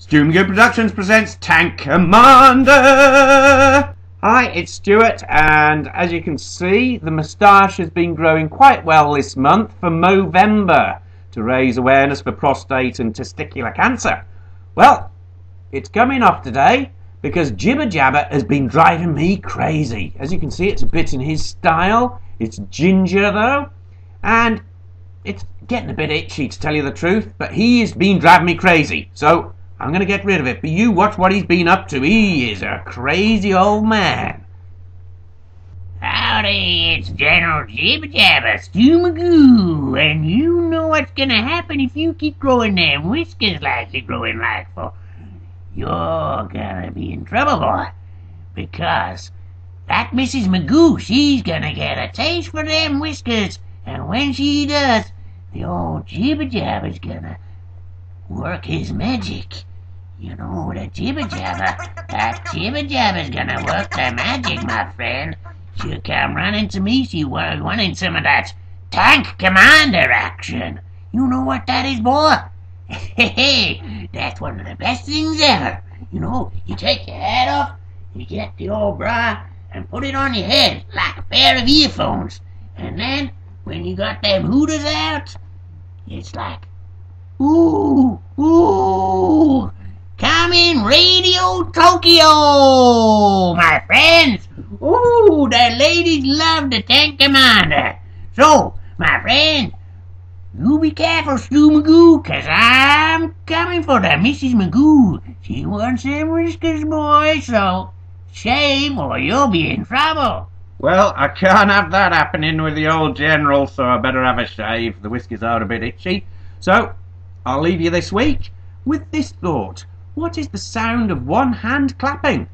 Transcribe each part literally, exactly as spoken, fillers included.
Stumagoo Productions presents Tank Commander! Hi, it's Stuart, and as you can see, the moustache has been growing quite well this month for Movember, to raise awareness for prostate and testicular cancer. Well, it's coming off today because Jibba-Jabba has been driving me crazy. As you can see, it's a bit in his style. It's ginger, though, and it's getting a bit itchy, to tell you the truth, but he's been driving me crazy, so I'm going to get rid of it, but you watch what he's been up to. He is a crazy old man. Howdy, it's General Jibba-Jabba, Stumagoo, and you know what's going to happen if you keep growing them whiskers like you're growing like for. You're going to be in trouble, boy, because that Mrs Magoo, she's going to get a taste for them whiskers, and when she does, the old Jibba-Jabba's going to work his magic. You know, the Jibba-Jabba, that Jibba-Jabba's gonna work the magic, my friend. She'll come running to me, she was wanting some of that Tank Commander action. You know what that is, boy? Hey, that's one of the best things ever. You know, you take your hat off, you get the old bra, and put it on your head like a pair of earphones. And then, when you got them hooters out, it's like, ooh, ooh, come in Radio Tokyo, my friends. Ooh, the ladies love the Tank Commander. So, my friend, you be careful, Stumagoo, because I'm coming for the Missus Magoo. She wants them whiskers, boy, so shave or you'll be in trouble. Well, I can't have that happening with the old general, so I better have a shave. The whiskers are a bit itchy. So, I'll leave you this week with this thought. What is the sound of one hand clapping?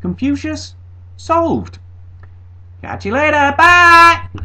Confucius? Solved. Catch you later. Bye!